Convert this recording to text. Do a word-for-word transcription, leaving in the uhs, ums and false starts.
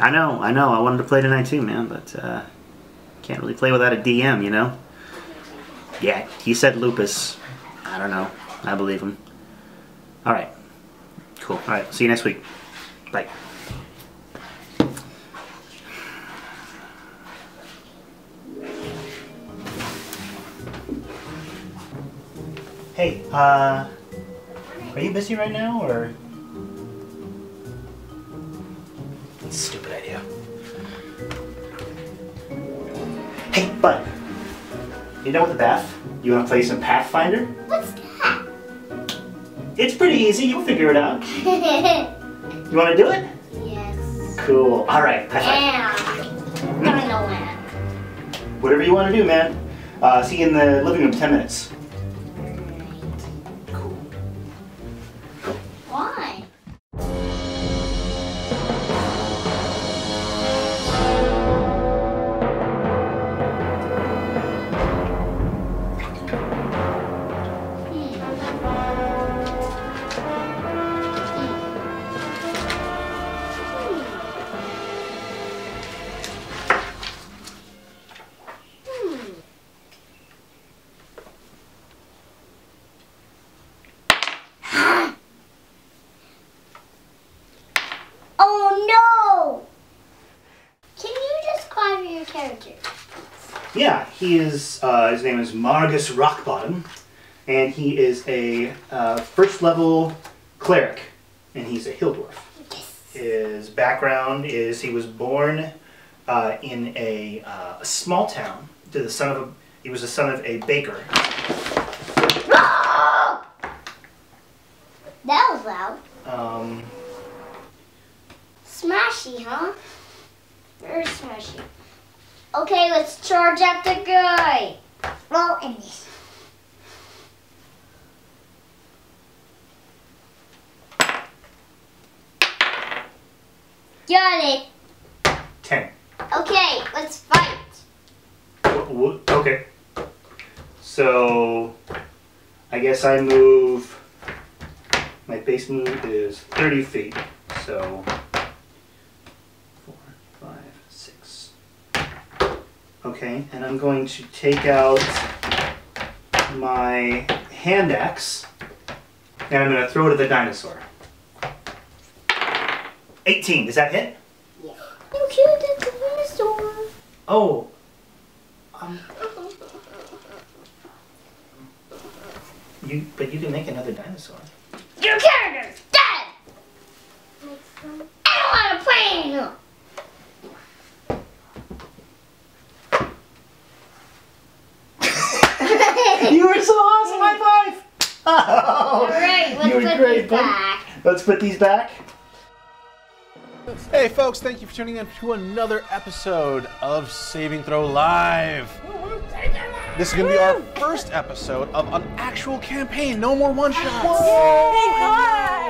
I know, I know. I wanted to play tonight too, man, but uh, can't really play without a D M, you know? Yeah, he said lupus. I don't know. I believe him. All right. Cool. All right. See you next week. Bye. Hey, uh, are you busy right now, or? That's a stupid idea. Hey, bud. You done with the bath? You want to play some Pathfinder? What's that? It's pretty easy. You'll figure it out. You want to do it? Yes. Cool. All right. Yeah. Dinoland. Whatever you want to do, man. Uh, see you in the living room. Ten minutes. Yeah, he is, uh, his name is Margus Rockbottom, and he is a uh, first level cleric, and he's a hill dwarf. Yes. His background is he was born uh, in a, uh, a small town, to the son of a, he was the son of a baker. That was loud. Um, smashy, huh? Very smashy. Okay, let's charge at the guy. Roll in this. Got it. Ten. Okay, let's fight. Okay. So, I guess I move. My base move is thirty feet. So. Okay, and I'm going to take out my hand axe, and I'm going to throw it at the dinosaur. eighteen, does that hit? Yeah. You killed the dinosaur. Oh. Um, you, but you can make another dinosaur. Your character's dead! I don't want to play anymore! You were so awesome! High five! Oh, alright, let's put great, these back. Let's put these back. Hey folks, thank you for tuning in to another episode of Saving Throw Live. This is going to be our first episode of an actual campaign. No more one-shots. Thank God!